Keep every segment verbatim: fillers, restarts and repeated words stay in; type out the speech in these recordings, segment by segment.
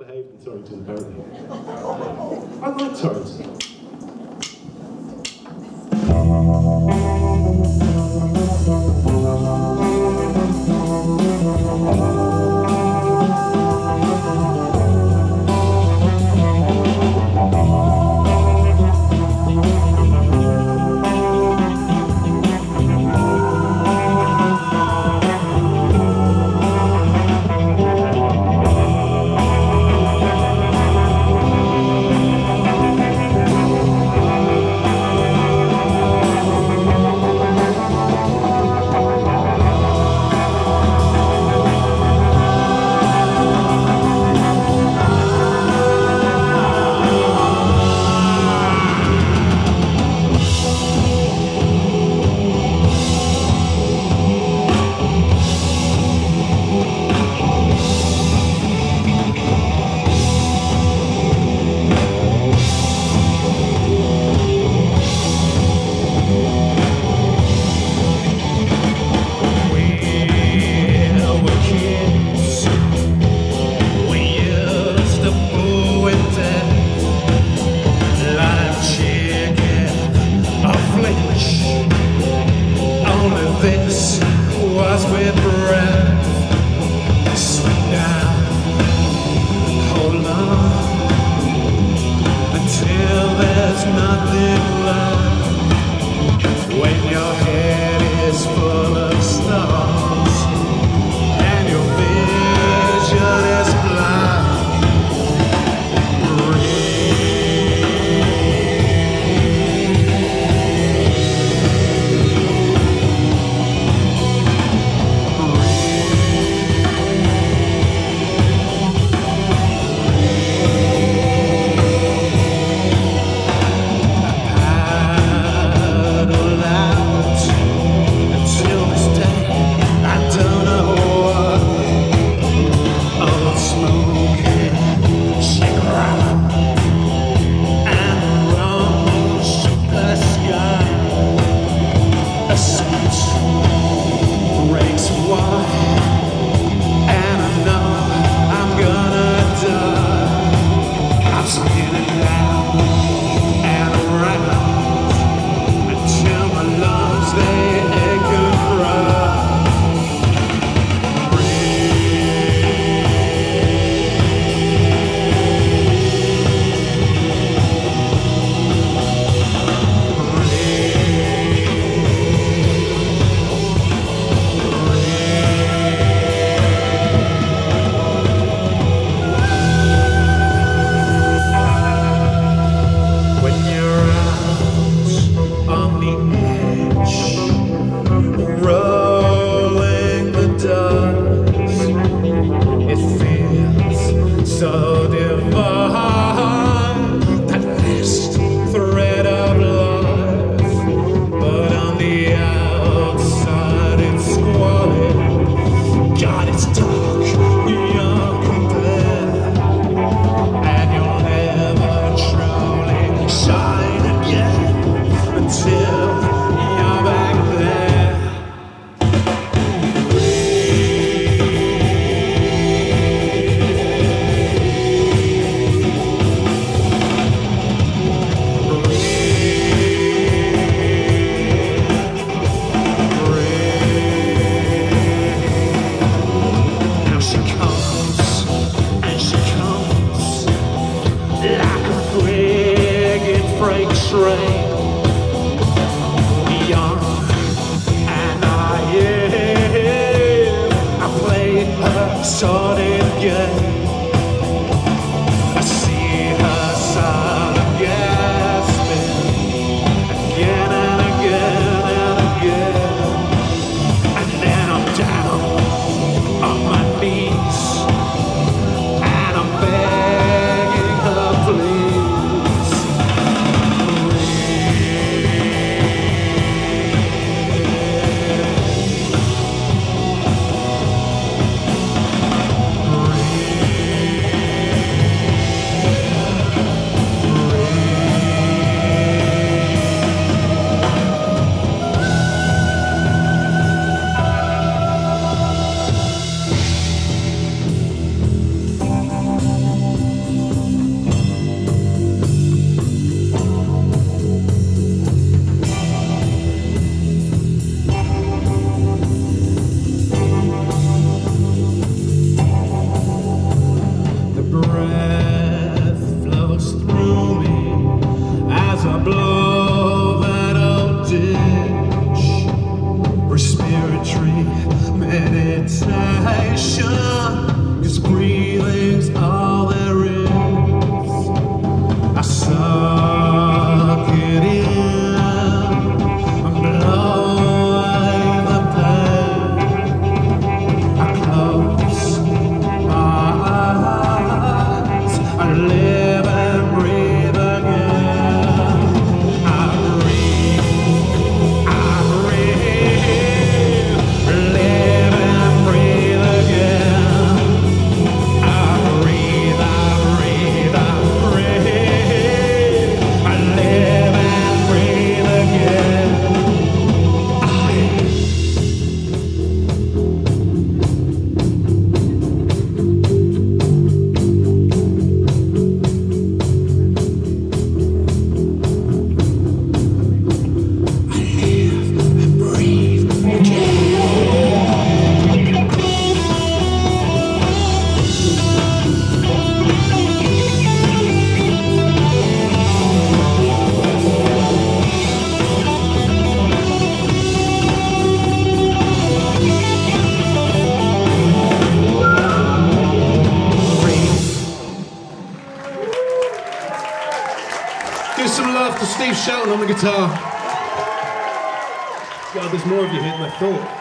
well-behaved and Torrington, apparently. I like Torrington. to Steve Shelton on the guitar. God, there's more of you here than I thought.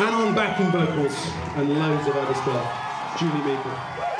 And on backing vocals and loads of other stuff, Julie Meikle.